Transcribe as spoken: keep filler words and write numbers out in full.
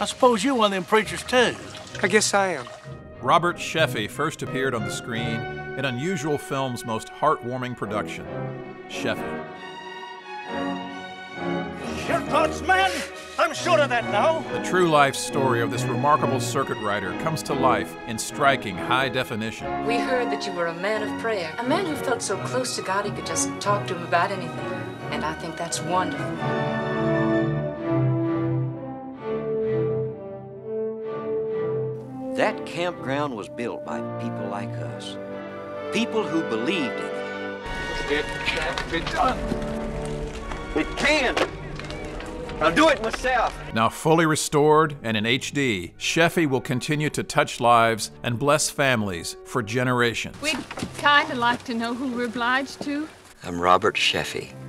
I suppose you're one of them preachers, too. I guess I am. Robert Sheffey first appeared on the screen in Unusual Film's most heartwarming production, Sheffey. You're God's man! I'm sure of that now! The true life story of this remarkable circuit rider comes to life in striking high definition. We heard that you were a man of prayer, a man who felt so close to God he could just talk to him about anything. And I think that's wonderful. That campground was built by people like us. People who believed in it. It can't be done. It can. I'll do it myself. Now fully restored and in H D, Sheffey will continue to touch lives and bless families for generations. We'd kind of like to know who we're obliged to. I'm Robert Sheffey.